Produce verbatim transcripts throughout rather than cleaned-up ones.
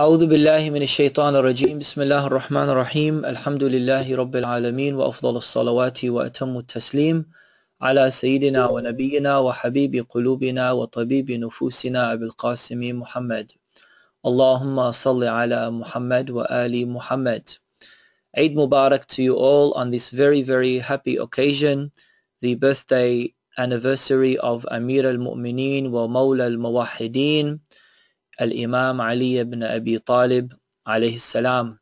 أعوذ بالله من الشيطان الرجيم بسم الله الرحمن الرحيم الحمد لله رب العالمين وأفضل الصلوات وأتم التسليم على سيدنا ونبينا وحبيب قلوبنا وطبيب نفوسنا أبي القاسم محمد اللهم صل على محمد وآل محمد. Eid Mubarak to you all on this very very happy occasion, the birthday anniversary of Amir al-Mu'mineen wa Mawla al-Muwahideen Al-Imam Ali ibn Abi Talib alayhi salam.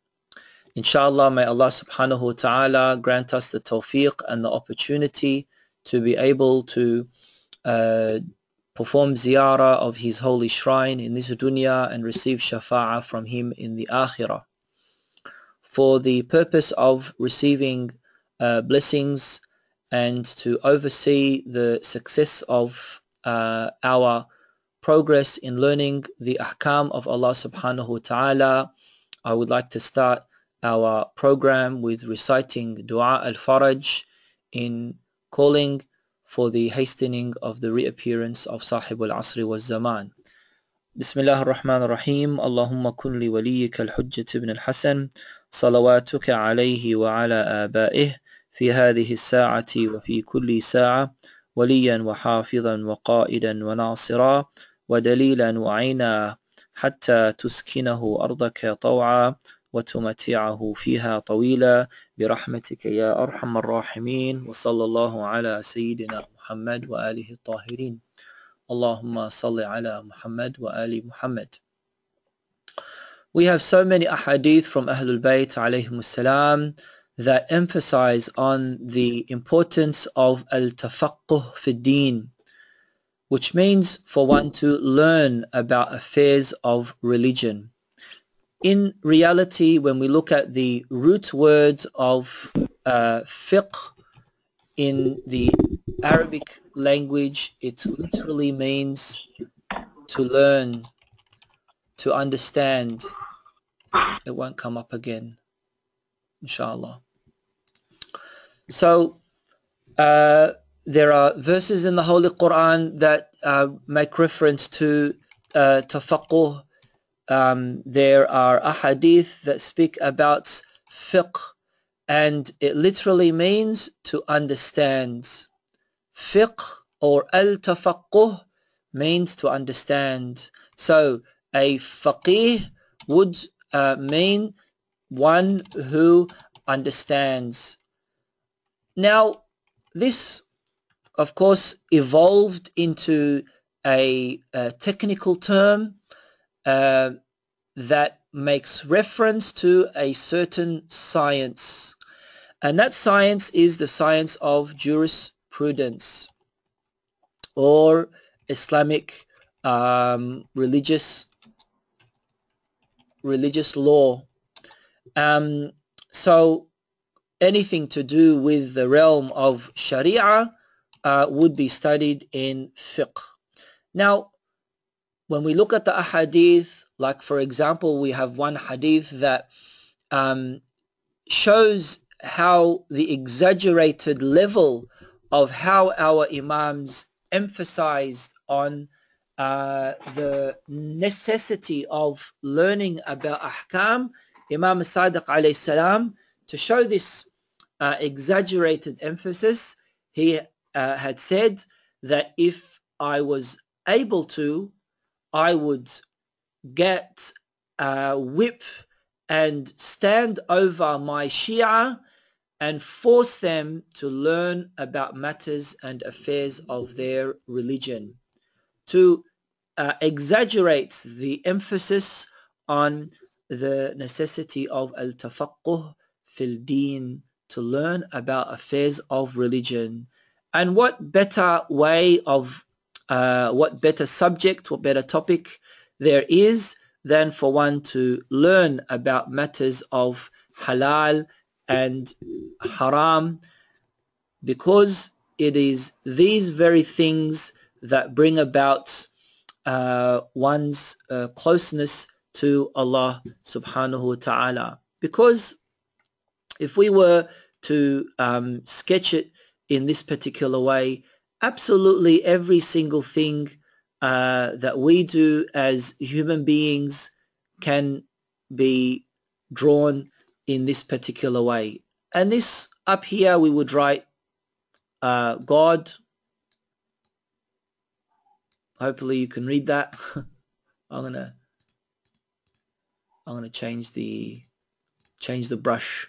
Inshallah, may Allah subhanahu wa ta'ala grant us the tawfiq and the opportunity to be able to uh, perform ziyarah of his holy shrine in this dunya and receive shafa'ah from him in the akhirah. For the purpose of receiving uh, blessings and to oversee the success of uh, our progress in learning the ahkam of Allah subhanahu wa ta'ala, I would like to start our program with reciting dua al-faraj in calling for the hastening of the reappearance of sahib al-asri wa zaman. Bismillah ar-Rahman ar-Rahim. Allahumma kun li waliyika al-hujjat ibn al-Hasan salawatuka alayhi wa ala abaih fi hadhihi as-sa'ati wa fi kulli sa'a waliyan wa hafidan wa qa'idan wa nasira ودليلا وعينا حتى تسكنه أرضك طوعا وتمتعه فيها طويلا برحمتك يا أرحم الراحمين وصلى الله على سيدنا محمد وآله الطاهرين. اللهم صل على محمد وآل محمد. We have so many ahadith from Ahlul Bayt alayhim as-salam that emphasize on the importance of al-tafaqquh fi ad-din, which means for one to learn about affairs of religion. In reality, when we look at the root words of uh, fiqh in the Arabic language, it literally means to learn, to understand. It won't come up again, inshallah. So, uh, there are verses in the Holy Quran that uh, make reference to uh, tafaqquh. Um, there are ahadith that speak about fiqh, and it literally means to understand. Fiqh or al-tafaqquh means to understand. So a faqih would uh, mean one who understands. Now this, of course, evolved into a, a technical term uh, that makes reference to a certain science, and that science is the science of jurisprudence or Islamic um, religious religious law. Um, so anything to do with the realm of Sharia Uh, would be studied in fiqh. Now, when we look at the ahadith, like for example, we have one hadith that um, shows how the exaggerated level of how our imams emphasized on uh, the necessity of learning about ahkam. Imam al-Sadiq alayhi salam, to show this uh, exaggerated emphasis, he Uh, had said that if I was able to, I would get a whip and stand over my Shia and force them to learn about matters and affairs of their religion. To uh, exaggerate the emphasis on the necessity of al-tafaqquh fil deen, to learn about affairs of religion. And what better way of, uh, what better subject, what better topic there is than for one to learn about matters of halal and haram, because it is these very things that bring about uh, one's uh, closeness to Allah subhanahu wa ta'ala. Because if we were to um, sketch it in this particular way, absolutely every single thing uh, that we do as human beings can be drawn in this particular way. And this up here we would write uh, God. Hopefully you can read that. I'm gonna I'm gonna change the change the brush.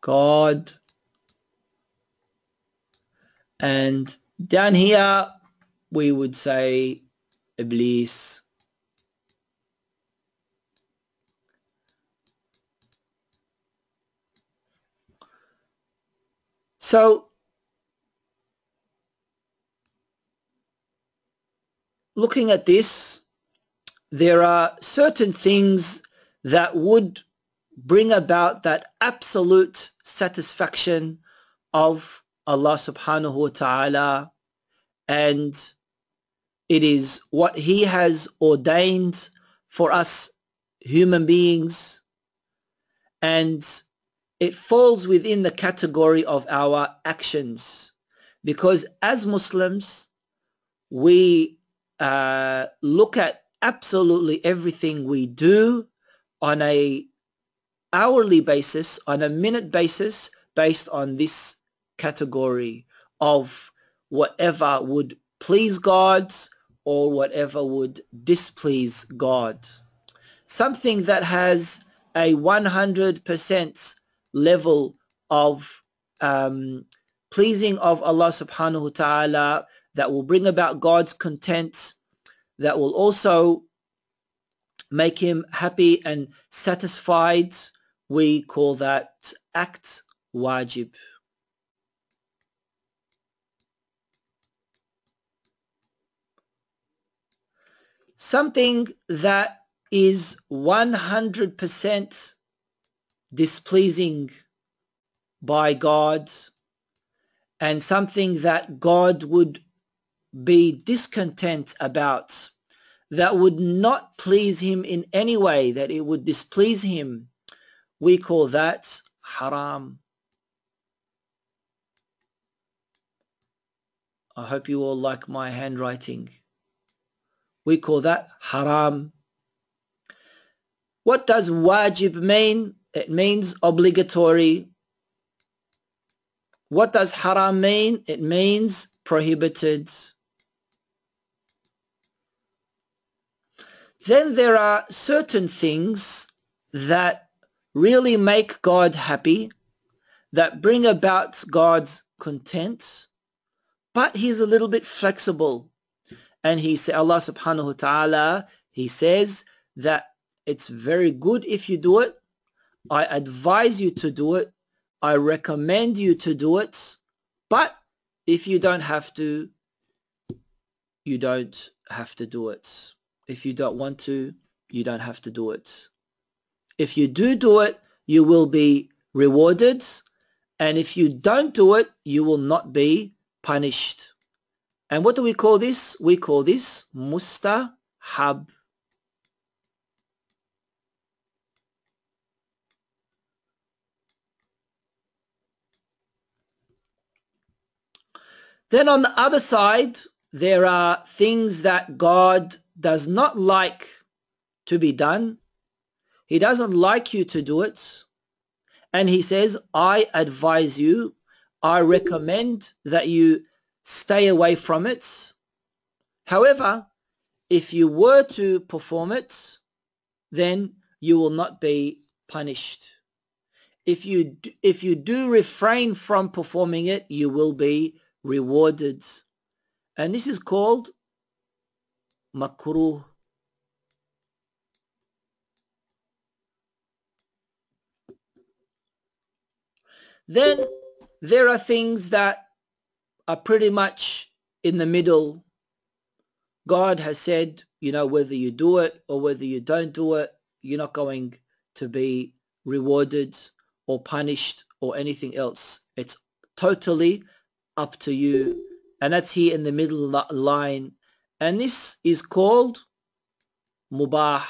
God. And down here we would say Iblis. So looking at this, there are certain things that would bring about that absolute satisfaction of Allah subhanahu wa ta'ala, and it is what He has ordained for us human beings, and it falls within the category of our actions, because as Muslims we Uh, look at absolutely everything we do on a hourly basis, on a minute basis, based on this category of whatever would please God or whatever would displease God. Something that has a one hundred percent level of um, pleasing of Allah subhanahu wa ta'ala, that will bring about God's content, that will also make Him happy and satisfied. We call that act wajib. Something that is one hundred percent displeasing by God, and something that God would be discontent about, that would not please Him in any way, that it would displease Him, we call that haram. I hope you all like my handwriting. We call that haram. What does wajib mean? It means obligatory. What does haram mean? It means prohibited. Then there are certain things that really make God happy, that bring about God's content, but He's a little bit flexible. And He says, Allah subhanahu wa ta'ala, He says that it's very good if you do it. I advise you to do it. I recommend you to do it. But if you don't have to, you don't have to do it. If you don't want to, you don't have to do it. If you do do it, you will be rewarded. And if you don't do it, you will not be punished. And what do we call this? We call this mustahab. Then on the other side, there are things that God does not like to be done. He doesn't like you to do it. And He says, I advise you, I recommend that you stay away from it. However, if you were to perform it, then you will not be punished. If you, if you do refrain from performing it, you will be rewarded. And this is called makruh. Then there are things that are pretty much in the middle. God has said, you know, whether you do it or whether you don't do it, you're not going to be rewarded or punished or anything else. It's totally up to you. And that's here in the middle line. And this is called mubah.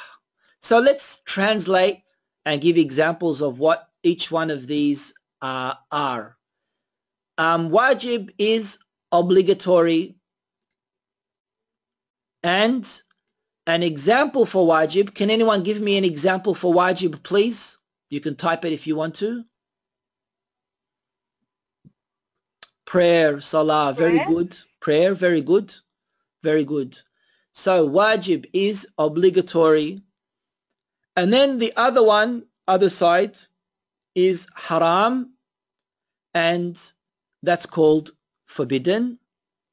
So let's translate and give examples of what each one of these uh, are. Um, wajib is obligatory, and an example for wajib. Can anyone give me an example for wajib, please? You can type it if you want to. Prayer, salah, prayer. Very good. Prayer, very good. Very good. So wajib is obligatory. And then the other one, other side, is haram, and that's called forbidden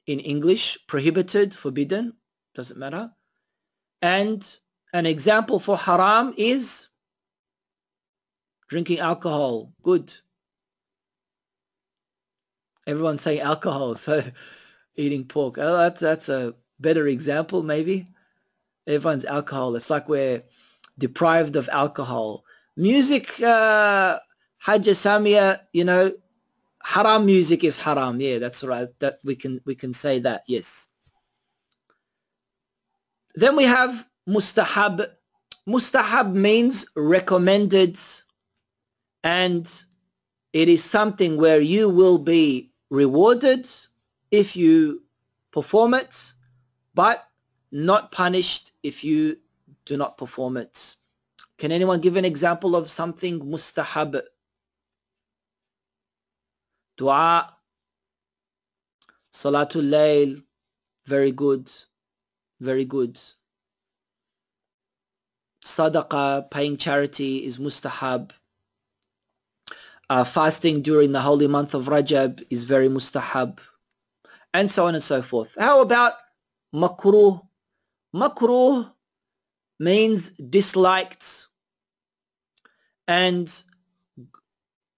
in English, prohibited, forbidden, doesn't matter. And an example for haram is drinking alcohol. Good. Everyone's saying alcohol, so eating pork. Oh, that's, that's a better example, maybe. Everyone's alcohol. It's like we're deprived of alcohol. Music, uh, Hajj Samia, you know, haram music is haram. Yeah, that's right. That we can, we can say that, yes. Then we have mustahab. Mustahab means recommended, and it is something where you will be rewarded if you perform it, but not punished if you do not perform it. Can anyone give an example of something mustahab? Dua, Salatul Layl, very good, very good. Sadaqah, paying charity is mustahab. Uh, fasting during the holy month of Rajab is very mustahab, and so on and so forth. How about makruh? Makruh means disliked, and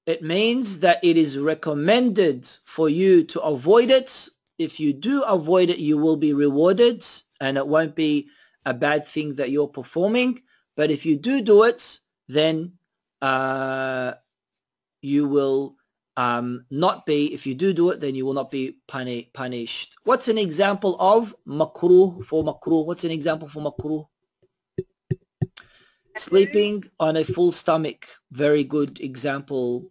it means that it is recommended for you to avoid it. If you do avoid it, you will be rewarded, and it won't be a bad thing that you're performing. But if you do do it, then uh, you will um, not be, if you do do it, then you will not be puni punished. What's an example of makruh, for makruh? What's an example for makruh? Sleeping on a full stomach, very good example.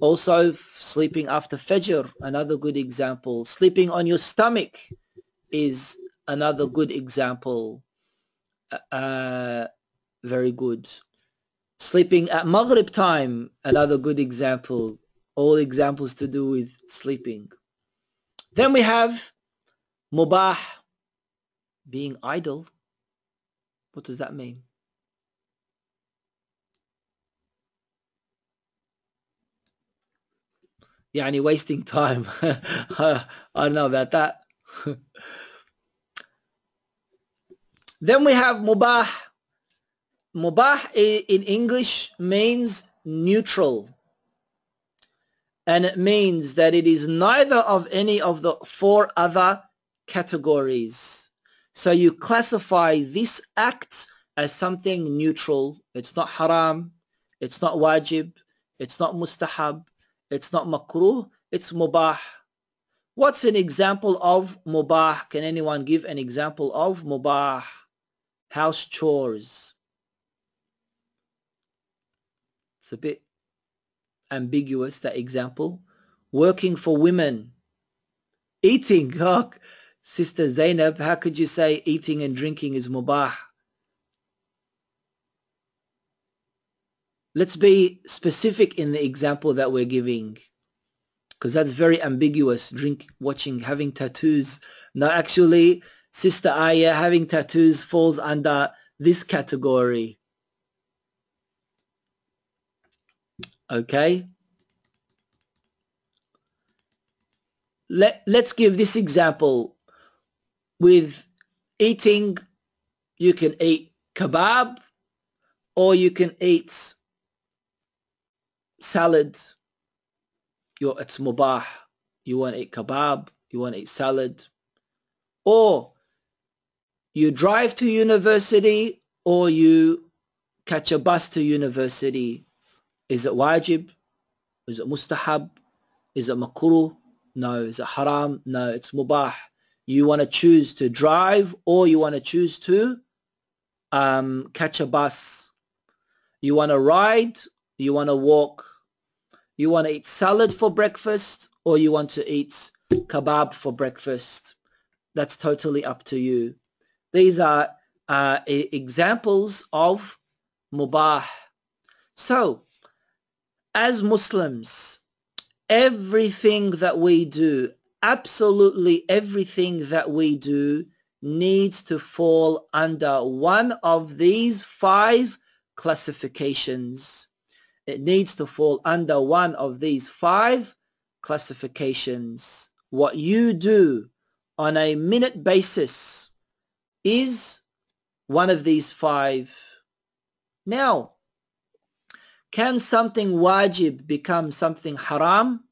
Also, sleeping after Fajr, another good example. Sleeping on your stomach is another good example. Uh, very good. Sleeping at Maghrib time, another good example. All examples to do with sleeping. Then we have mubah, being idle. What does that mean? Yani wasting time. I don't know about that. Then we have mubah. Mubah in English means neutral, and it means that it is neither of any of the four other categories. So you classify this act as something neutral. It's not haram, it's not wajib, it's not mustahab, it's not makruh, it's mubah. What's an example of mubah? Can anyone give an example of mubah? House chores. It's a bit ambiguous, that example. Working for women. Eating. Oh, Sister Zainab, how could you say eating and drinking is mubah? Let's be specific in the example that we're giving, because that's very ambiguous. Drink, watching, having tattoos. Now, actually, Sister Aya, having tattoos falls under this category. Okay, Let, let's give this example. With eating, you can eat kebab, or you can eat salad. You're, it's mubah. You want to eat kebab, you want to eat salad. Or you drive to university, or you catch a bus to university. Is it wajib? Is it mustahab? Is it makruh? No. Is it haram? No, it's mubah. You want to choose to drive, or you want to choose to um, catch a bus. You want to ride, you want to walk. You want to eat salad for breakfast, or you want to eat kebab for breakfast. That's totally up to you. These are uh, examples of mubah. So, as Muslims, everything that we do, absolutely everything that we do, needs to fall under one of these five classifications. It needs to fall under one of these five classifications. What you do on a minute basis is one of these five. Now, can something wajib become something haram?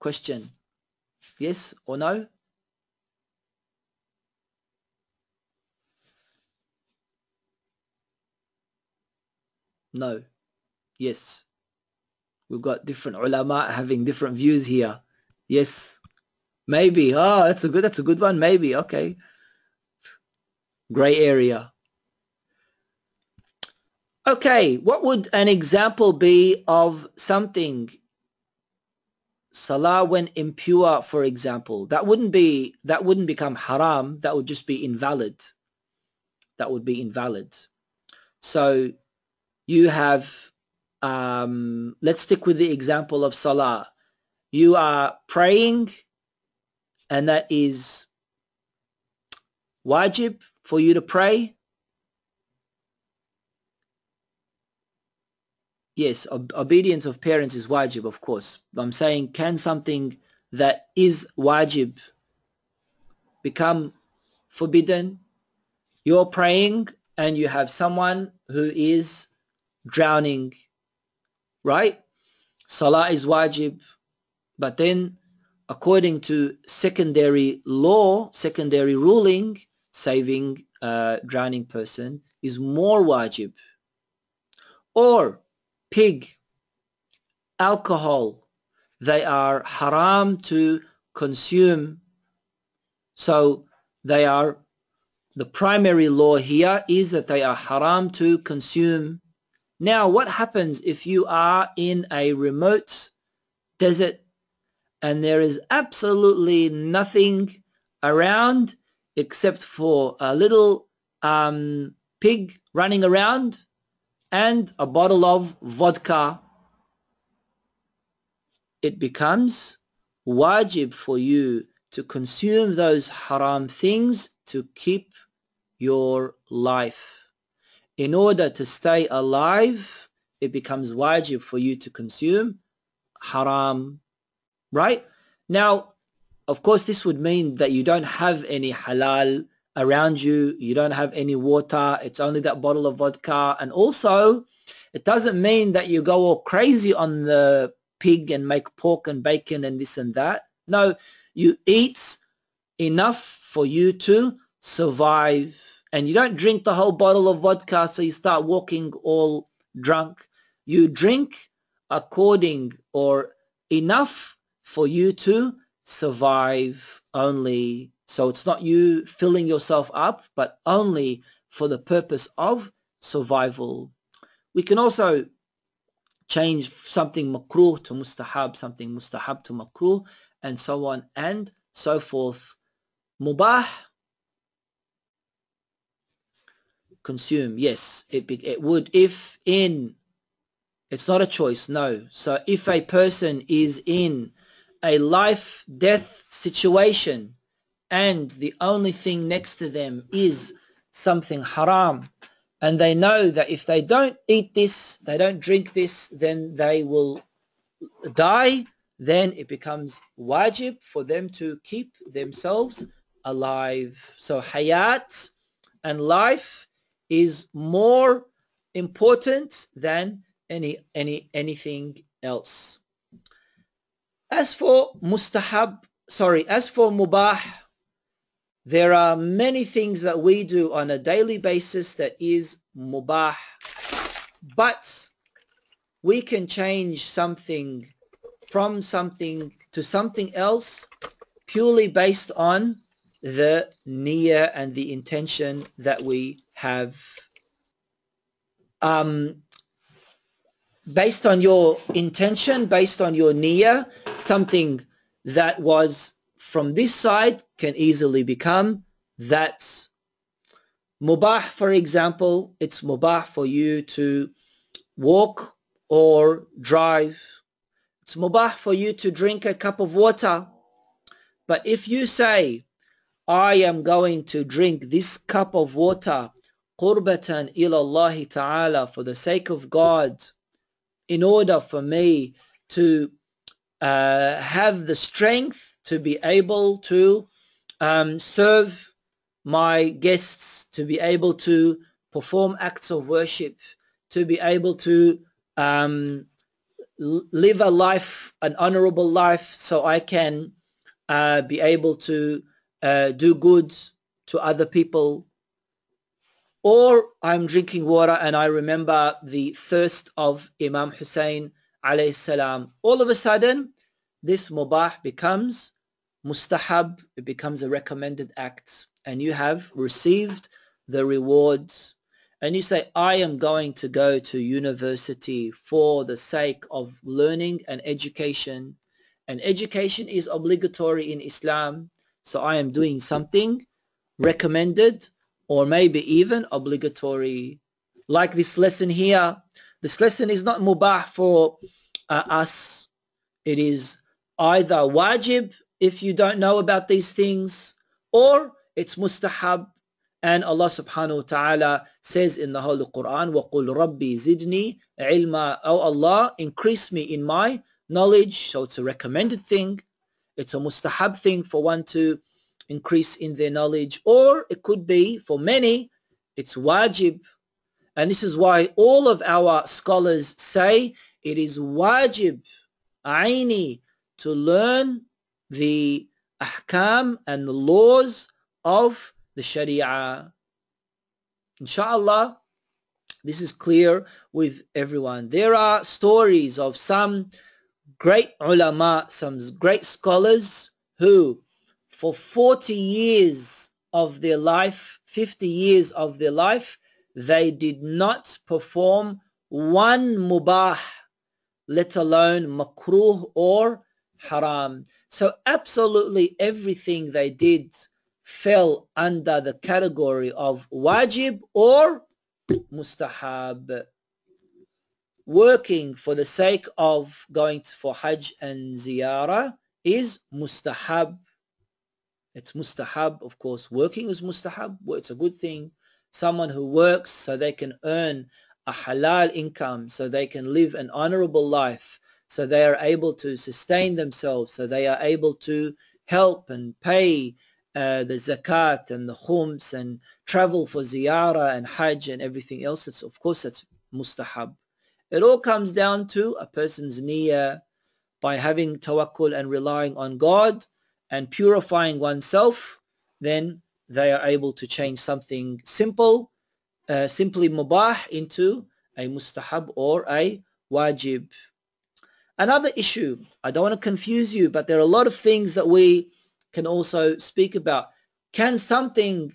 Question. Yes or no? No. Yes. We've got different ulama having different views here. Yes. Maybe. Oh, that's a good, that's a good one. Maybe. Okay. Gray area. Okay. What would an example be of something? Salah when impure, for example. That wouldn't be, that wouldn't become haram. That would just be invalid. That would be invalid. So you have, um, let's stick with the example of Salah. You are praying, and that is wajib for you to pray. Yes, ob obedience of parents is wajib, of course. I'm saying, can something that is wajib become forbidden? You're praying and you have someone who is drowning, right? Salah is wajib, but then according to secondary law, secondary ruling, saving a drowning person is more wajib. Or pig, alcohol, they are haram to consume. So they are, the primary law here is that they are haram to consume. Now what happens if you are in a remote desert and there is absolutely nothing around except for a little um, pig running around and a bottle of vodka? It becomes wajib for you to consume those haram things to keep your life. In order to stay alive, it becomes wajib for you to consume haram, right? Now, of course, this would mean that you don't have any halal around you, you don't have any water, it's only that bottle of vodka. And also, it doesn't mean that you go all crazy on the pig and make pork and bacon and this and that. No, you eat enough for you to survive, and you don't drink the whole bottle of vodka so you start walking all drunk. You drink according, or enough for you to survive only. So it's not you filling yourself up, but only for the purpose of survival. We can also change something makruh to mustahab, something mustahab to makruh, and so on and so forth. Mubah, consume, yes, it, it would if in, it's not a choice, no. So if a person is in a life-death situation, and the only thing next to them is something haram, and they know that if they don't eat this, they don't drink this, then they will die, then it becomes wajib for them to keep themselves alive. So hayat and life is more important than any, any, anything else. As for mustahab, sorry, as for mubah, there are many things that we do on a daily basis that is mubah, but we can change something from something to something else purely based on the niyyah and the intention that we have. Um, based on your intention, based on your niyyah, something that was from this side can easily become that's. Mubah, for example, it's mubah for you to walk or drive. It's mubah for you to drink a cup of water. But if you say, I am going to drink this cup of water qurbatan ilallahi ta'ala, for the sake of God, in order for me to uh, have the strength to be able to um, serve my guests, to be able to perform acts of worship, to be able to um, live a life, an honorable life, so I can uh, be able to uh, do good to other people. Or I'm drinking water and I remember the thirst of Imam Hussein alayhi salam. All of a sudden, this mubah becomes mustahab, it becomes a recommended act. And you have received the rewards, and you say, I am going to go to university for the sake of learning and education, and education is obligatory in Islam, so I am doing something recommended or maybe even obligatory. Like this lesson here, this lesson is not mubah for uh, us. It is either wajib if you don't know about these things, or it's mustahab, and Allah subhanahu wa ta'ala says in the Holy Quran, وَقُلْ رَبِّي زِدْنِي عِلْمًا, oh Allah, increase me in my knowledge. So it's a recommended thing. It's a mustahab thing for one to increase in their knowledge. Or it could be, for many, it's wajib. And this is why all of our scholars say it is wajib, aini, to learn the ahkam and the laws of the Sharia. Inshallah, this is clear with everyone. There are stories of some great ulama, some great scholars who for forty years of their life, fifty years of their life, they did not perform one mubah, let alone makruh or haram. So absolutely everything they did fell under the category of wajib or mustahab. Working for the sake of going for hajj and ziyarah is mustahab. It's mustahab, of course. Working is mustahab. It's a good thing. Someone who works so they can earn a halal income, so they can live an honorable life, so they are able to sustain themselves, so they are able to help and pay Uh, the zakat and the khums and travel for ziyarah and hajj and everything else. It's, of course, that's mustahab. It all comes down to a person's niyyah, by having tawakkul and relying on God and purifying oneself. Then they are able to change something simple, uh, simply mubah, into a mustahab or a wajib. Another issue, I don't want to confuse you, but there are a lot of things that we can also speak about. Can something,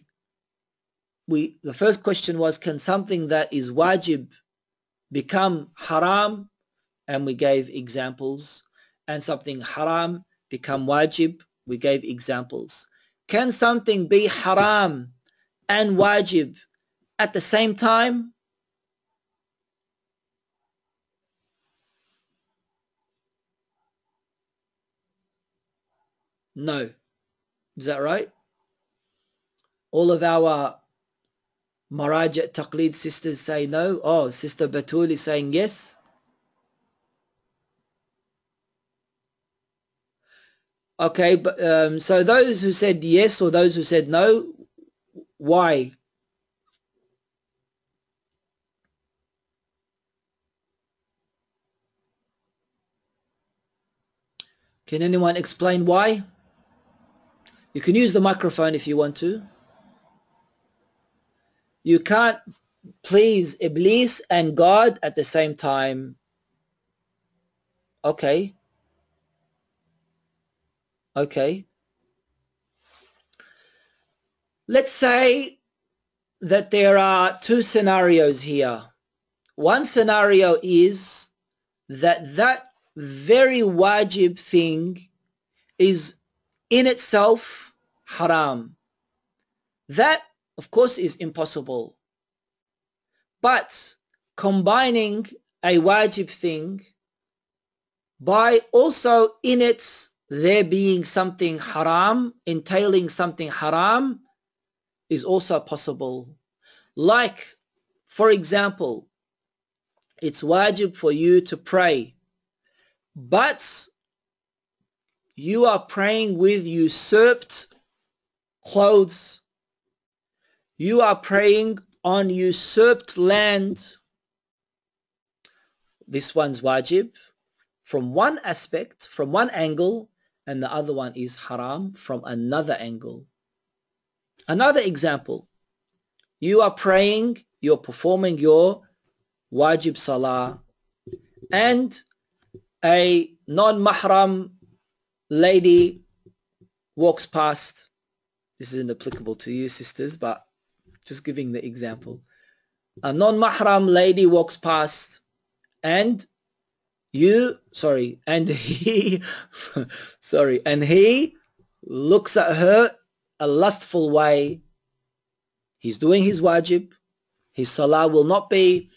we, the first question was, can something that is wajib become haram? And we gave examples. And something haram become wajib? We gave examples. Can something be haram and wajib at the same time? No. Is that right? All of our Marajat Taqlid sisters say no. Oh, Sister Batul is saying yes. Okay, but um, so those who said yes or those who said no, why? Can anyone explain why? You can use the microphone if you want to. You can't please Iblis and God at the same time. Okay. Okay. Let's say that there are two scenarios here. One scenario is that that very wajib thing is in itself haram. That, of course, is impossible. But combining a wajib thing by also in it there being something haram, entailing something haram, is also possible. Like, for example, it's wajib for you to pray, but you are praying with usurped clothes. You are praying on usurped land. This one's wajib from one aspect, from one angle, and the other one is haram from another angle. Another example, you are praying, you're performing your wajib salah, and a non-mahram lady walks past. This isn't applicable to you, sisters, but just giving the example. A non-mahram lady walks past, and you, sorry, and he, sorry, and he looks at her a lustful way. He's doing his wajib. His salah will not be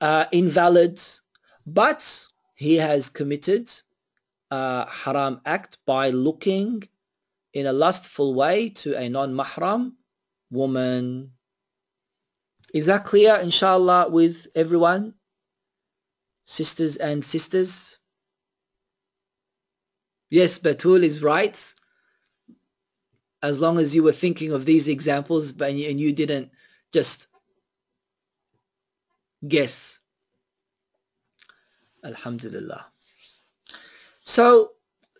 uh, invalid, but he has committed a haram act by looking in a lustful way to a non-mahram woman. Is that clear, inshallah, with everyone, sisters and sisters? Yes, Batul is right. As long as you were thinking of these examples and you didn't just guess. Alhamdulillah. So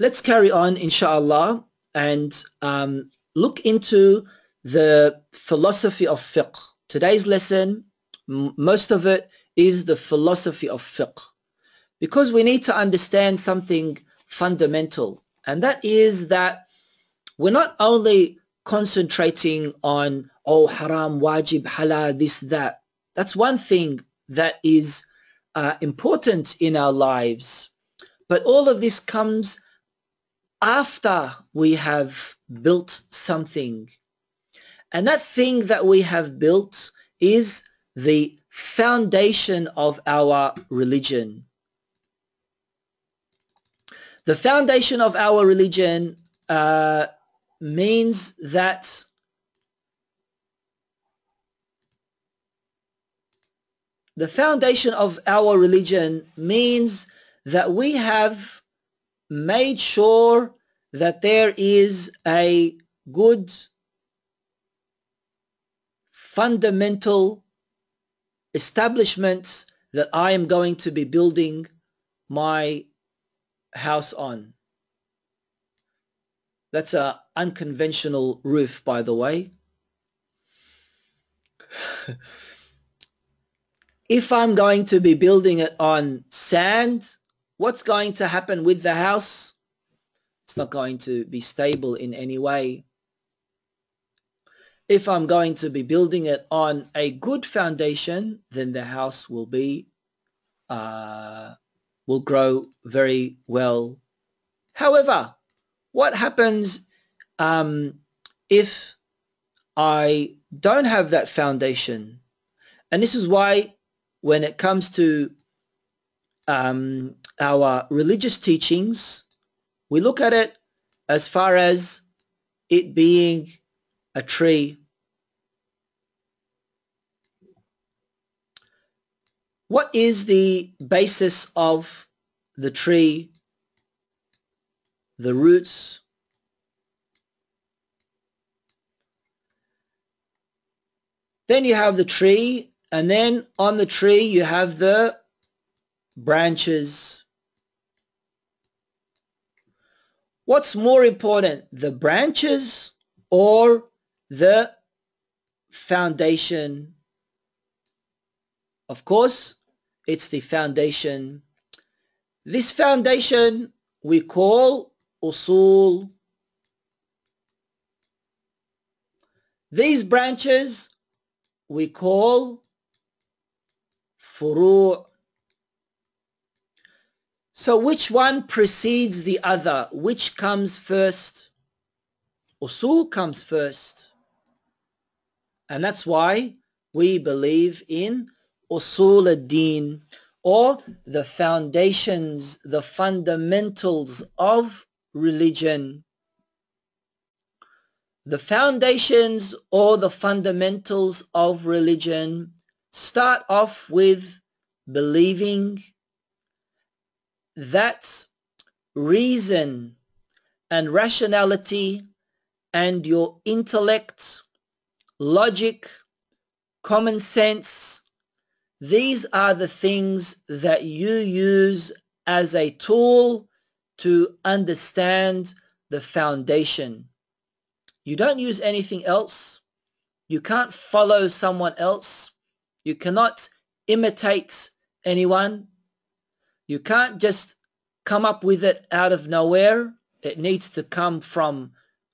let's carry on, inshallah, and um, look into the philosophy of fiqh. Today's lesson, most of it is the philosophy of fiqh, because we need to understand something fundamental, and that is that we're not only concentrating on, oh, haram, wajib, halal, this, that. That's one thing that is uh, important in our lives. But all of this comes after we have built something. And that thing that we have built is the foundation of our religion. The foundation of our religion uh, means that the foundation of our religion means that we have made sure that there is a good fundamental establishment that I am going to be building my house on. That's an unconventional roof, by the way. If I'm going to be building it on sand, what's going to happen with the house? It's not going to be stable in any way. If I'm going to be building it on a good foundation, then the house will be, uh, will grow very well. However, what happens um, if I don't have that foundation? And this is why when it comes to um, our religious teachings, we look at it as far as it being a tree. What is the basis of the tree? The roots. Then you have the tree, and then on the tree you have the branches. What's more important, the branches or the foundation? Of course, it's the foundation. This foundation we call usul. These branches we call furu'. So which one precedes the other? Which comes first? Usul comes first. And that's why we believe in Usul al-Din, or the foundations, the fundamentals of religion. The foundations or the fundamentals of religion start off with believing that reason and rationality and your intellect, logic, common sense, these are the things that you use as a tool to understand the foundation. You don't use anything else. You can't follow someone else. You cannot imitate anyone. You can't just come up with it out of nowhere. It needs to come from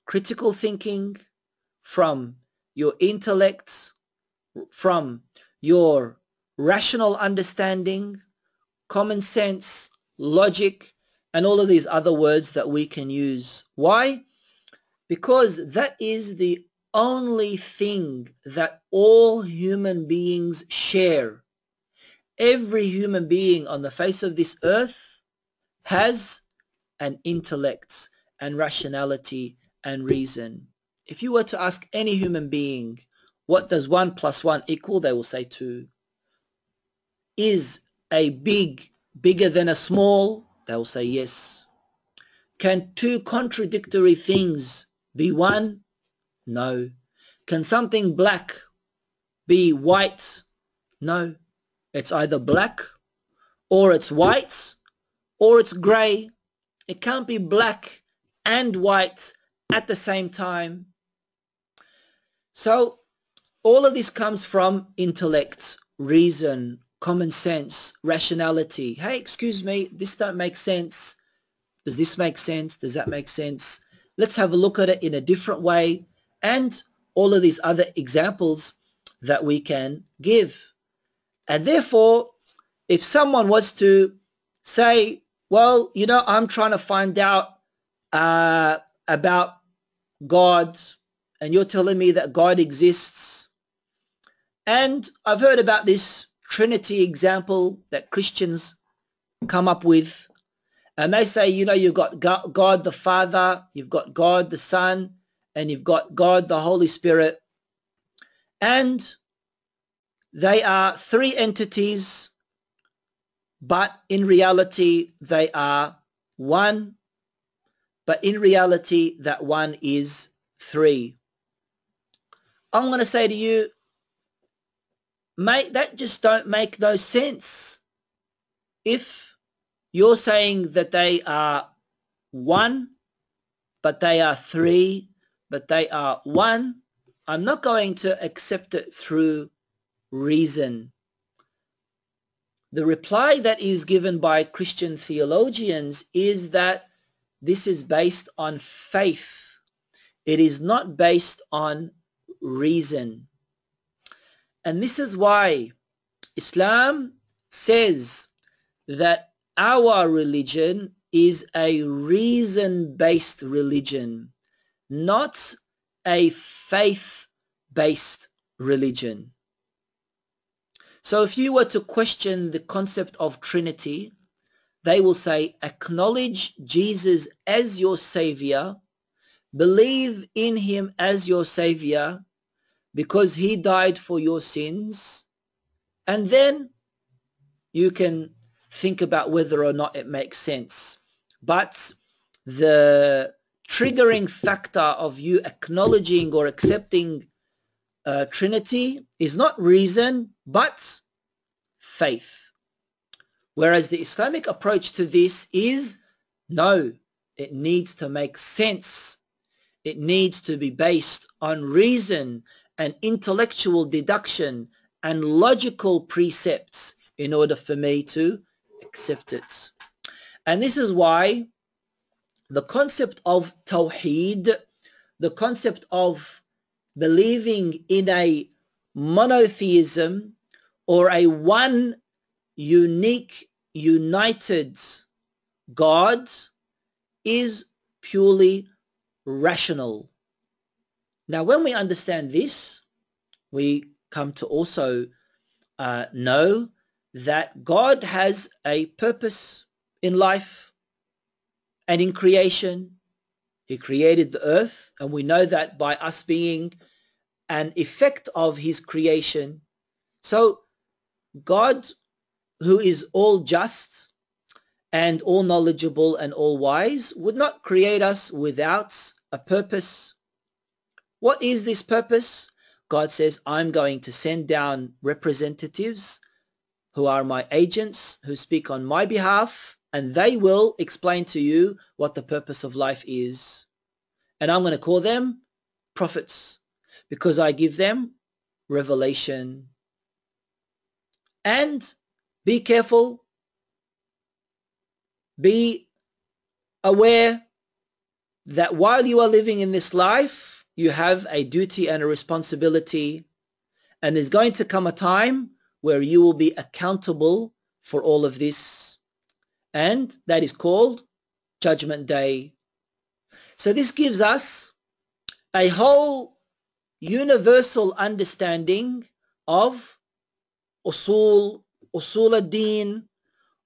critical thinking, from your intellect, from your rational understanding, common sense, logic, and all of these other words that we can use. Why? Because that is the only thing that all human beings share. Every human being on the face of this earth has an intellect and rationality and reason. If you were to ask any human being, what does one plus one equal? They will say two. Is a big bigger than a small? They will say yes. Can two contradictory things be one? No. Can something black be white? No. It's either black or it's white or it's grey. It can't be black and white at the same time. So all of this comes from intellect, reason, common sense, rationality. Hey, excuse me, this don't make sense. Does this make sense? Does that make sense? Let's have a look at it in a different way, and all of these other examples that we can give. And therefore, if someone was to say, well, you know, I'm trying to find out uh, about God, and you're telling me that God exists, and I've heard about this Trinity example that Christians come up with, and they say, you know, you've got God the Father, you've got God the Son, and you've got God the Holy Spirit, and they are three entities, but in reality they are one, but in reality that one is three. I'm going to say to you, mate, that just don't make no sense. If you're saying that they are one, but they are three, but they are one, I'm not going to accept it through reason. The reply that is given by Christian theologians is that this is based on faith. It is not based on reason. And this is why Islam says that our religion is a reason-based religion, not a faith-based religion. So if you were to question the concept of Trinity, they will say, acknowledge Jesus as your Savior, believe in Him as your Savior, because He died for your sins, and then you can think about whether or not it makes sense. But the triggering factor of you acknowledging or accepting Uh, Trinity is not reason, but faith. Whereas the Islamic approach to this is, no, it needs to make sense. It needs to be based on reason and intellectual deduction and logical precepts in order for me to accept it. And this is why the concept of Tawheed, the concept of believing in a monotheism or a one unique united God, is purely rational. Now, when we understand this, we come to also uh, know that God has a purpose in life and in creation. He created the earth, and we know that by us being an effect of his creation. So God, who is all just and all knowledgeable and all wise, would not create us without a purpose. What is this purpose? God says, I'm going to send down representatives who are my agents, who speak on my behalf, and they will explain to you what the purpose of life is. And I'm going to call them prophets, because I give them revelation. And be careful, be aware that while you are living in this life, you have a duty and a responsibility, and there's going to come a time where you will be accountable for all of this, and that is called Judgment Day. So this gives us a whole universal understanding of Usul, Usul al-Din,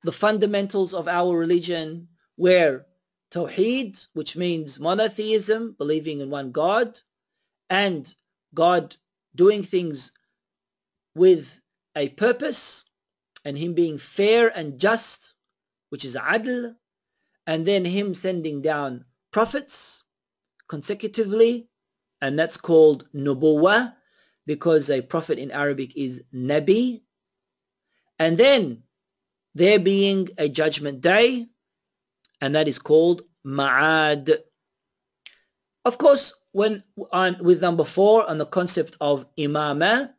the fundamentals of our religion, where Tawheed, which means monotheism, believing in one God, and God doing things with a purpose, and him being fair and just, which is Adl, and then him sending down prophets consecutively, and that's called Nubuwa, because a prophet in Arabic is Nabi, and then there being a judgment day, and that is called Ma'ad. Of course, when on with number four on the concept of Imamah,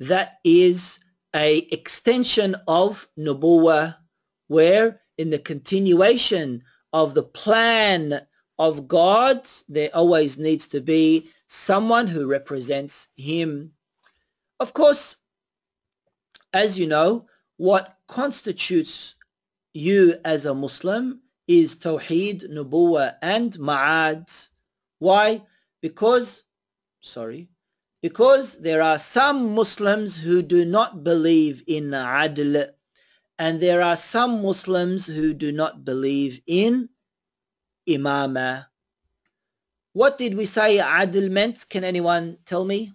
that is a extension of Nubuwa, where in the continuation of the plan of God, there always needs to be someone who represents him. Of course, as you know, what constitutes you as a Muslim is Tawheed, Nubuwa, and Ma'ad. Why? Because, sorry, because there are some Muslims who do not believe in Adl, and there are some Muslims who do not believe in Imamah. What did we say Adl meant? Can anyone tell me?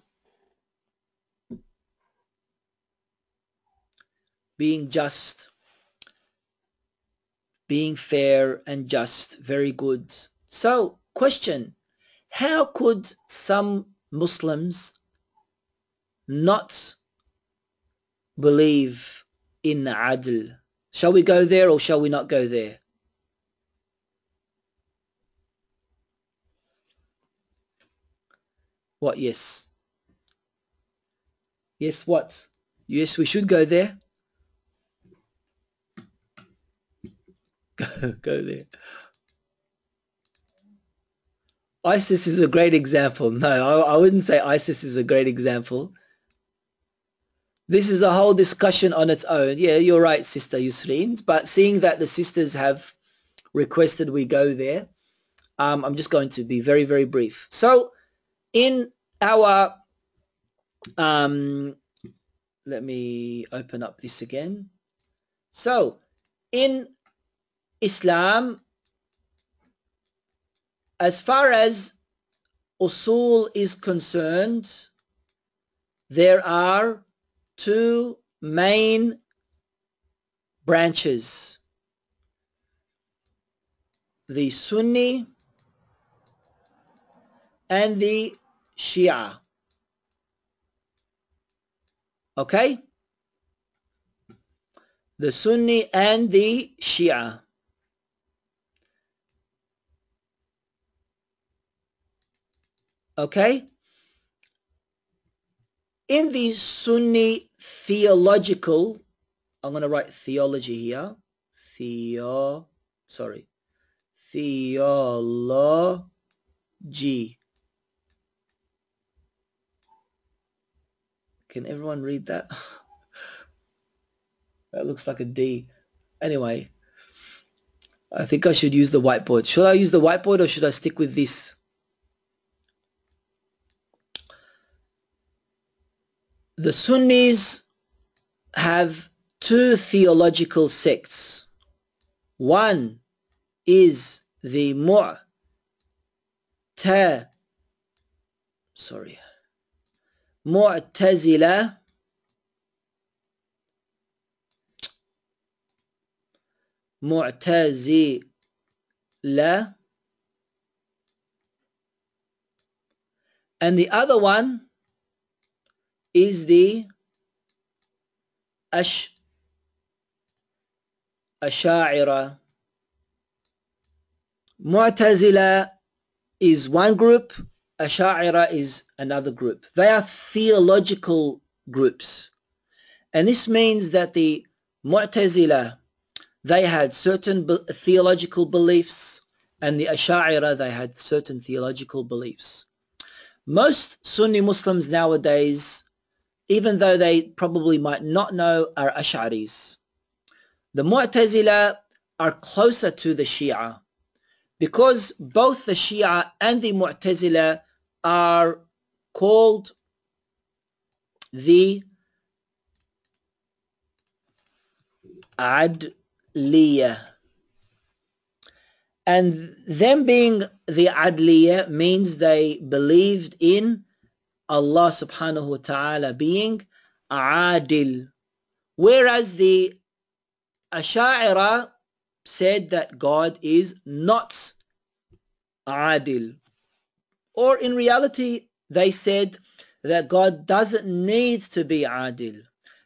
Being just, being fair and just, very good. So, question, how could some Muslims not believe in Adl? Shall we go there or shall we not go there? What, yes? Yes, what? Yes, we should go there. Go, go there. ISIS is a great example. No, I, I wouldn't say ISIS is a great example. This is a whole discussion on its own. Yeah, you're right, Sister Yusreen. But seeing that the sisters have requested we go there, um, I'm just going to be very, very brief. So in our, um, let me open up this again. So in Islam, as far as Usul is concerned, there are two main branches, the Sunni and the Shia. Okay? The Sunni and the Shia. Okay? In the Sunni theological, I'm going to write theology here. Theo, sorry. Theology. Can everyone read that? That looks like a D. Anyway, I think I should use the whiteboard. Should I use the whiteboard or should I stick with this? the Sunnis have two theological sects. One is the Mu'ta, sorry, Mu'tazila, Mu'tazila, and the other one is the Ash Asha'ira. Mu'tazila is one group, Asha'ira is another group. They are theological groups, and this means that the Mu'tazila, they had certain be theological beliefs, and the Asha'ira, they had certain theological beliefs. Most Sunni Muslims nowadays, even though they probably might not know, are Ash'aris. The Mu'tazila are closer to the Shia, because both the Shia and the Mu'tazila are called the Adl, and them being the Adliya means they believed in Allah subhanahu wa ta'ala being Adil, whereas the Asha'ira said that God is not Adil, or in reality they said that God doesn't need to be Adil.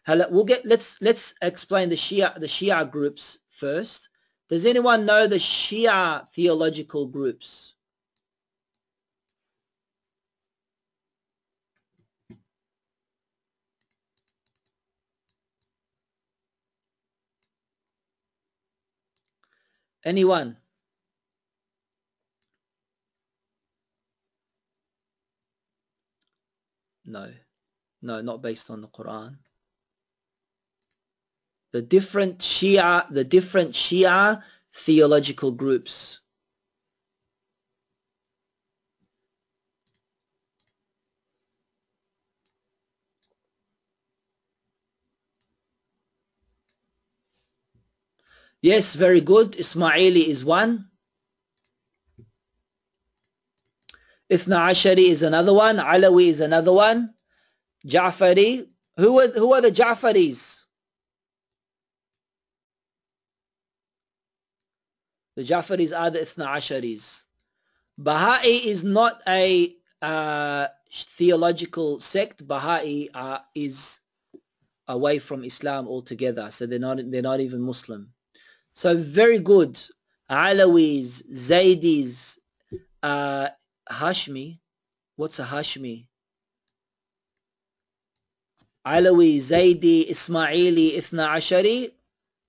We'll get, let's, let's explain the Shia, the Shia groups first. Does anyone know the Shia theological groups? Anyone? No, no, not based on the Quran. The different Shia, the different Shia theological groups. Yes, very good. Isma'ili is one. Ithna Ashari is another one. Alawi is another one. Ja'fari. Who are, who are the Ja'faris? The Ja'faris are the Ithna Asharis. Baha'i is not a uh, theological sect. Baha'i uh, is away from Islam altogether, so they're not, they're not even Muslim. So very good. Alawis, Zaydis, uh, Hashmi. What's a Hashmi? Alawi, Zaydi, Ismaili, Ithna Ashari.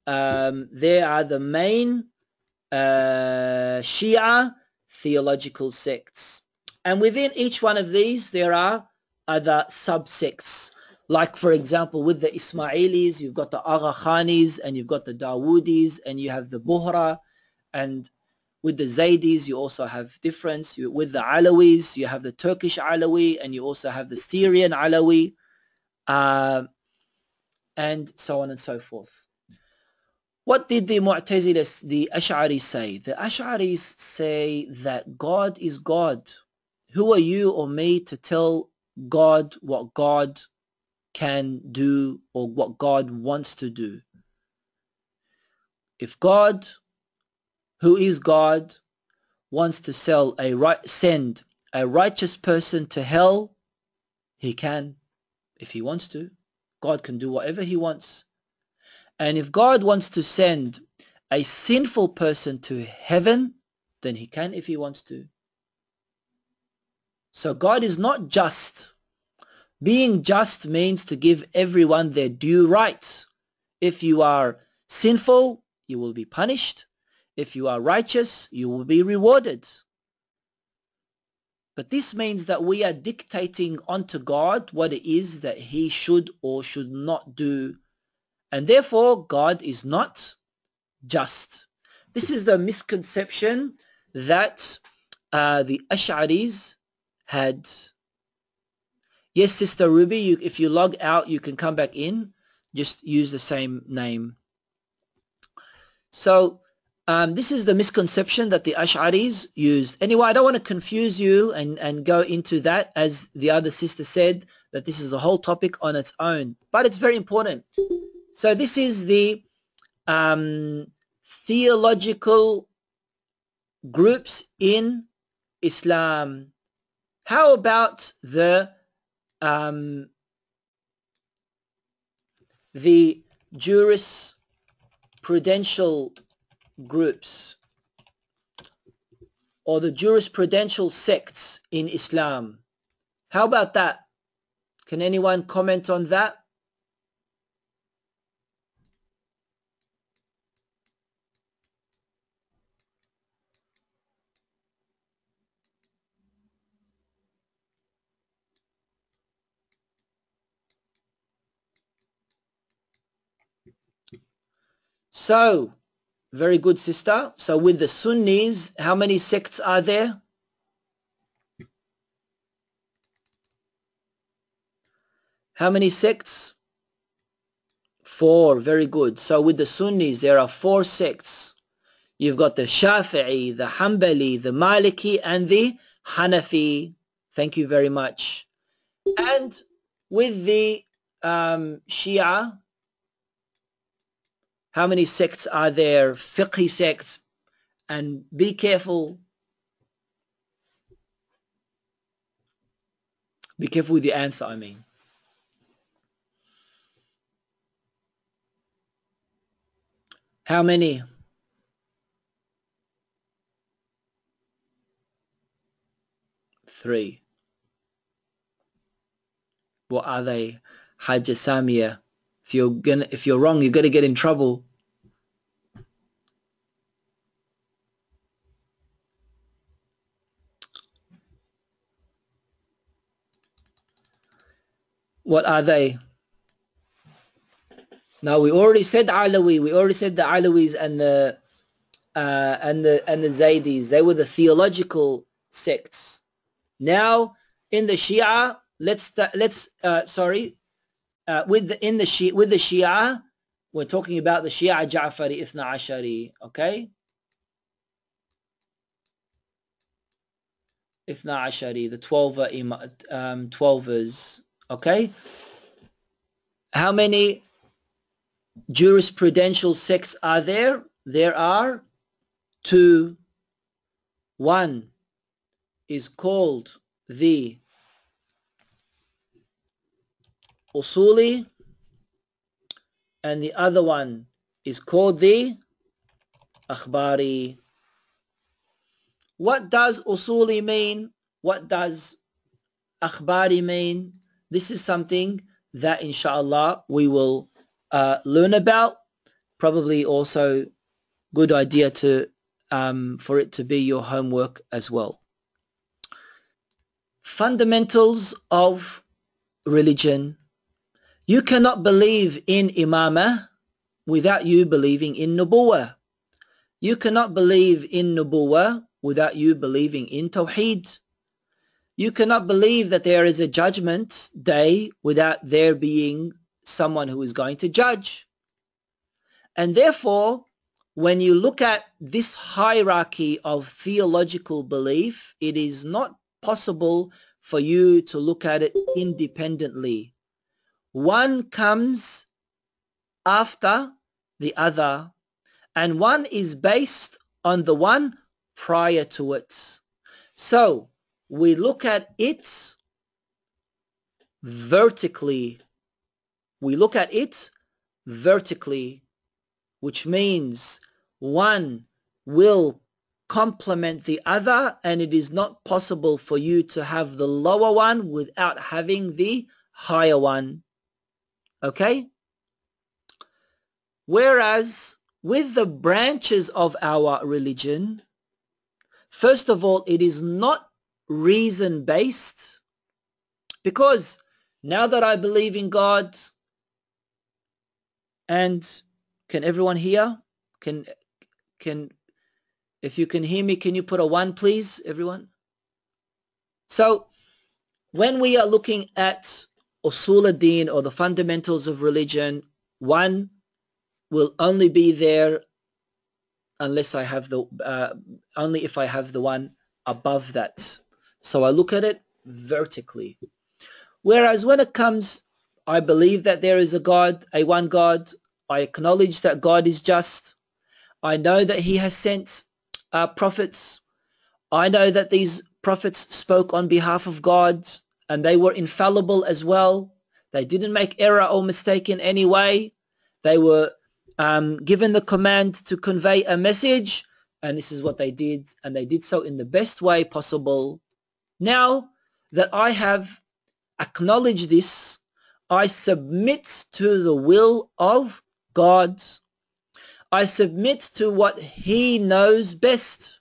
Um, they are the main Uh, Shia theological sects, and within each one of these there are other subsects. Like for example, with the Ismailis you've got the Agha Khanis, and you've got the Dawoodis, and you have the Bohra, and with the Zaydis you also have difference. You, with the Alawis you have the Turkish Alawi, and you also have the Syrian Alawi, uh, and so on and so forth. What did the Mu'tazilis, the Ash'aris say? The Ash'aris say that God is God. Who are you or me to tell God what God can do or what God wants to do? If God, who is God, wants to sell a right, send a righteous person to hell, he can, if he wants to. God can do whatever he wants. And if God wants to send a sinful person to heaven, then he can if he wants to. So God is not just. Being just means to give everyone their due rights. If you are sinful, you will be punished. If you are righteous, you will be rewarded. But this means that we are dictating onto God what it is that he should or should not do. And therefore, God is not just. This is the misconception that uh, the Ash'aris had. Yes, Sister Ruby, you, if you log out, you can come back in. Just use the same name. So um, this is the misconception that the Ash'aris used. Anyway, I don't want to confuse you and, and go into that, as the other sister said, that this is a whole topic on its own. But it's very important. So this is the um, theological groups in Islam. How about the um, the jurisprudential groups or the jurisprudential sects in Islam? How about that? Can anyone comment on that? So, very good, sister. So with the Sunnis, how many sects are there? How many sects? Four, very good. So with the Sunnis, there are four sects. You've got the Shafi'i, the Hanbali, the Maliki, and the Hanafi. Thank you very much. And with the um, Shia, how many sects are there? Fiqh sects. And be careful. Be careful with the answer, I mean. How many? Three. What are they? Hajj Samia. If you're gonna, if you're wrong, you're gonna get in trouble. What are they? Now we already said Alawi. We already said the Alawis and the uh, and the and the Zaydis. They were the theological sects. Now in the Shia, let's let's uh, sorry. Uh, with the, in the Shia, with the Shia, we're talking about the Shia Ja'fari, Ithna Ashari, okay? Ithna Ashari, the twelver, um, twelvers, okay? How many jurisprudential sects are there? There are two. One is called the Usuli, and the other one is called the Akhbari. What does Usuli mean? What does Akhbari mean? This is something that inshallah we will uh, learn about. Probably also good idea to um, for it to be your homework as well. Fundamentals of religion. You cannot believe in Imamah without you believing in Nubuwa. You cannot believe in Nubuwa without you believing in Tawheed. You cannot believe that there is a judgment day without there being someone who is going to judge. And therefore, when you look at this hierarchy of theological belief, it is not possible for you to look at it independently. One comes after the other, and one is based on the one prior to it. So we look at it vertically. We look at it vertically, which means one will complement the other, and it is not possible for you to have the lower one without having the higher one. Okay? Whereas with the branches of our religion, first of all, it is not reason-based, because now that I believe in God, and can everyone hear? Can, can, if you can hear me, can you put a one, please, everyone? So when we are looking at Usul al-Din or the fundamentals of religion, one will only be there unless I have the, uh, only if I have the one above that. So I look at it vertically. Whereas when it comes, I believe that there is a God, a one God. I acknowledge that God is just. I know that he has sent uh, prophets. I know that these prophets spoke on behalf of God and they were infallible as well. They didn't make error or mistake in any way. They were um, given the command to convey a message, and this is what they did, and they did so in the best way possible. Now that I have acknowledged this, I submit to the will of God. I submit to what he knows best.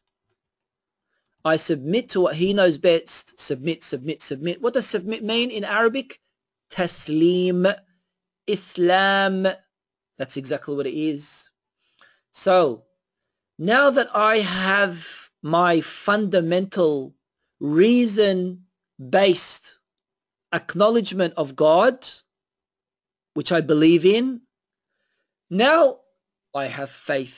I submit to what he knows best. Submit, submit, submit. What does submit mean in Arabic? Taslim. Islam. That's exactly what it is. So, now that I have my fundamental reason-based acknowledgement of God, which I believe in, now I have faith.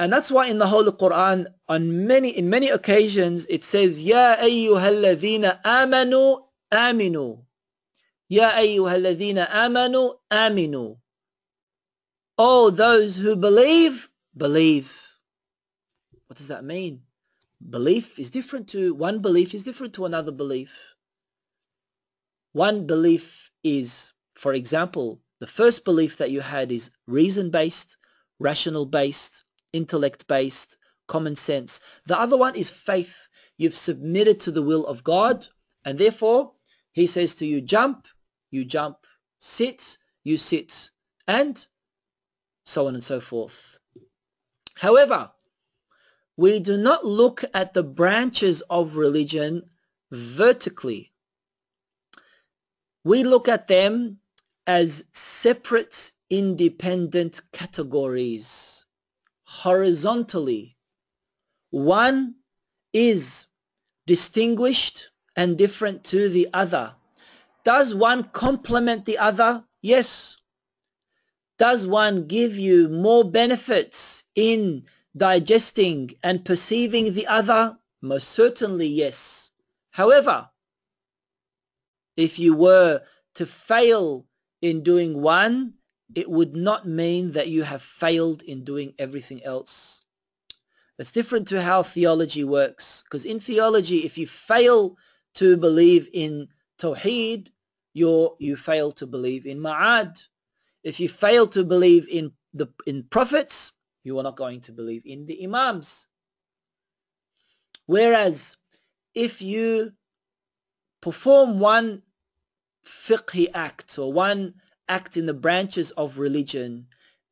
And that's why in the Holy Quran, on many, in many occasions, it says, Ya ayyuhalladhina amanu, aminu. Ya ayyuhalladhina amanu, aminu. Oh, those who believe, believe. What does that mean? Belief is different to, one belief is different to another belief. One belief is, for example, the first belief that you had is reason-based, rational-based, intellect-based, common sense. The other one is faith. You've submitted to the will of God, and therefore he says to you, jump, you jump, sit, you sit, and so on and so forth. However, we do not look at the branches of religion vertically. We look at them as separate, independent categories. Horizontally, one is distinguished and different to the other. Does one complement the other? Yes. Does one give you more benefits in digesting and perceiving the other? Most certainly, yes. However, if you were to fail in doing one, it would not mean that you have failed in doing everything else. That's different to how theology works, because in theology, if you fail to believe in Tawheed, you're, you fail to believe in Ma'ad. If you fail to believe in the in prophets, you are not going to believe in the imams. Whereas if you perform one fiqhi act or one act in the branches of religion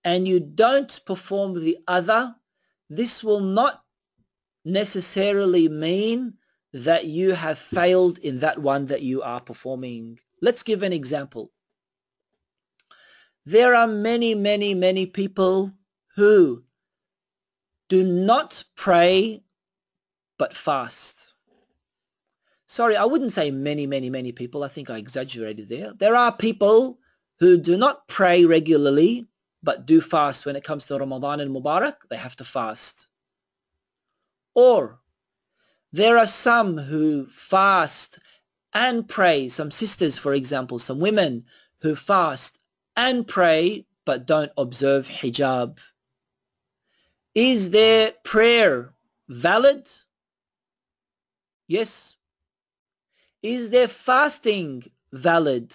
and you don't perform the other, this will not necessarily mean that you have failed in that one that you are performing. Let's give an example. There are many, many, many people who do not pray but fast. Sorry, I wouldn't say many, many, many people. I think I exaggerated there. There are people who do not pray regularly, but do fast. When it comes to Ramadan and Mubarak, they have to fast. Or there are some who fast and pray, some sisters, for example, some women who fast and pray, but don't observe hijab. Is their prayer valid? Yes. Is their fasting valid?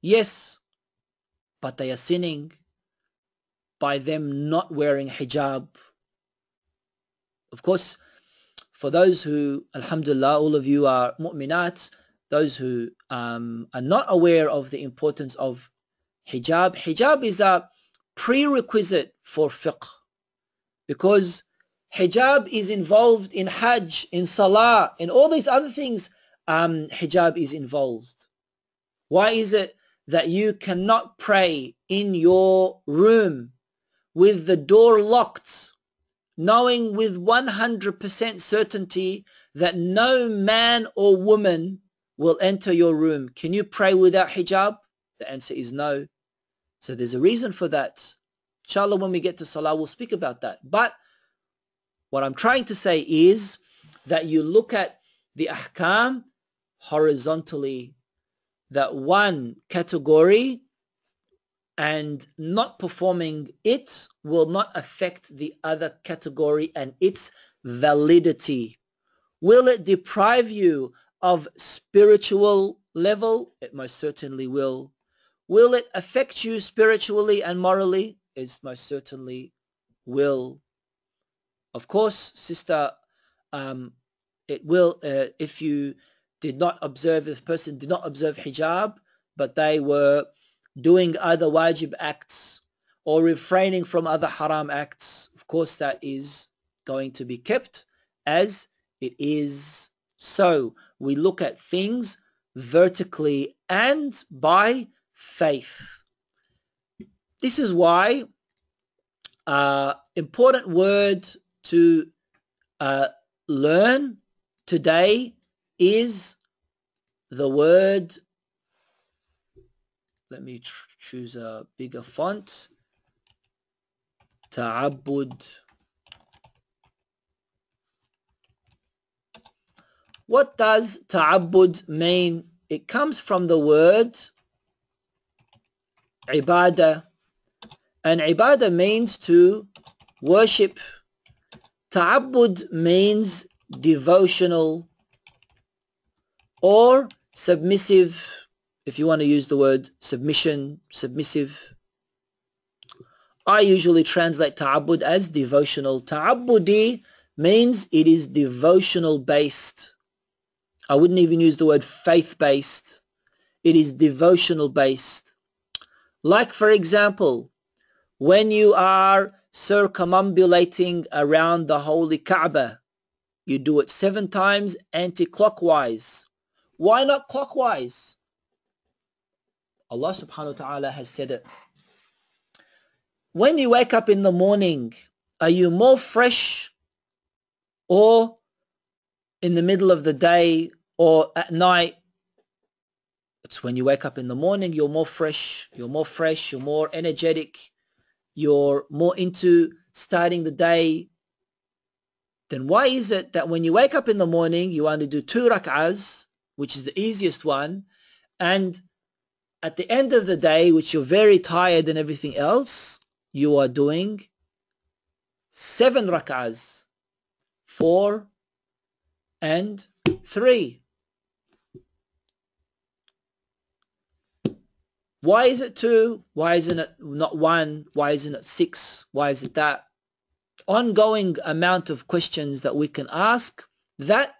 Yes. But they are sinning by them not wearing hijab. Of course, for those who, alhamdulillah, all of you are mu'minat, those who um, are not aware of the importance of hijab, hijab is a prerequisite for fiqh, because hijab is involved in hajj, in salah, in all these other things. Um, hijab is involved. Why is it that you cannot pray in your room with the door locked knowing with one hundred percent certainty that no man or woman will enter your room. Can you pray without hijab? The answer is no. So there's a reason for that. Inshallah, when we get to Salah, we'll speak about that. But what I'm trying to say is that you look at the ahkam horizontally, that one category and not performing it will not affect the other category and its validity. Will it deprive you of spiritual level? It most certainly will. Will it affect you spiritually and morally? It most certainly will. Of course, sister, um, it will uh, if you did not observe, if the person did not observe hijab, but they were doing other wajib acts or refraining from other haram acts, of course that is going to be kept as it is. So we look at things vertically and by faith. This is why uh, important word to uh, learn today is the word, let me choose a bigger font, ta'abud. What does ta'abud mean? It comes from the word ibadah, and ibadah means to worship. Ta'abud means devotional or submissive, if you want to use the word submission, submissive. I usually translate ta'abud as devotional. Ta'abudi means it is devotional based. I wouldn't even use the word faith based. It is devotional based. Like for example, when you are circumambulating around the holy Kaaba, you do it seven times anti-clockwise. Why not clockwise? Allah subhanahu wa ta'ala has said it. When you wake up in the morning, are you more fresh or in the middle of the day or at night? It's when you wake up in the morning, you're more fresh, you're more fresh, you're more energetic, you're more into starting the day. Then why is it that when you wake up in the morning, you only do two rak'as, which is the easiest one, and at the end of the day, which you're very tired and everything else, you are doing seven rak'ahs, four and three. Why is it two? Why isn't it not one? Why isn't it six? Why is it that? Ongoing amount of questions that we can ask that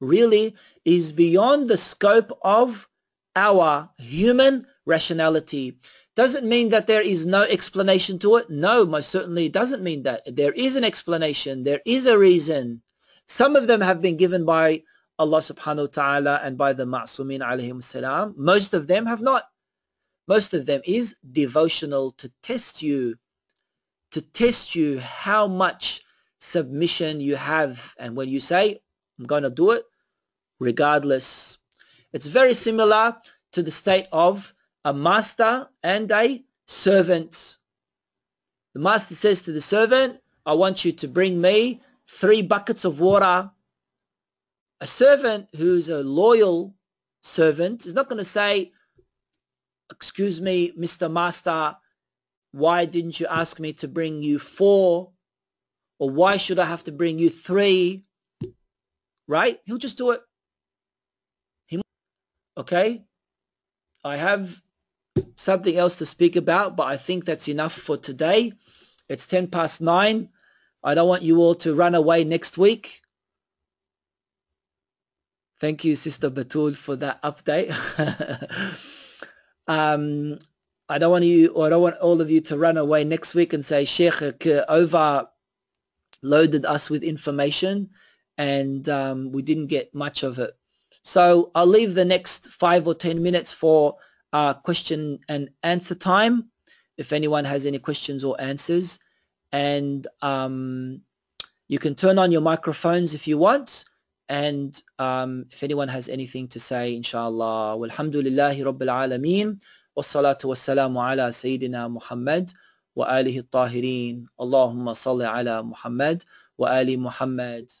really is beyond the scope of our human rationality. Doesn't mean that there is no explanation to it. No, most certainly doesn't mean that. There is an explanation. There is a reason. Some of them have been given by Allah subhanahu wa ta'ala and by the Ma'sumin alayhim salam. Most of them have not. Most of them is devotional to test you, to test you how much submission you have. And when you say, I'm going to do it, regardless. It's very similar to the state of a master and a servant. The master says to the servant, I want you to bring me three buckets of water. A servant who's a loyal servant is not going to say, excuse me, Mister Master, why didn't you ask me to bring you four? Or why should I have to bring you three? Right? He'll just do it. Okay, I have something else to speak about, but I think that's enough for today. It's ten past nine. I don't want you all to run away next week. Thank you, Sister Batul, for that update. um, I don't want you, or I don't want all of you to run away next week and say Sheikh overloaded us with information, and um, we didn't get much of it. So I'll leave the next five or ten minutes for uh, question and answer time, if anyone has any questions or answers. And um, You can turn on your microphones if you want, and um, if anyone has anything to say, inshallah. Walhamdulillahi Rabbil Alameen. Wassalatu wassalamu ala Sayyidina Muhammad wa alihi al-Tahirin. Allahumma salli ala Muhammad wa ali Muhammad.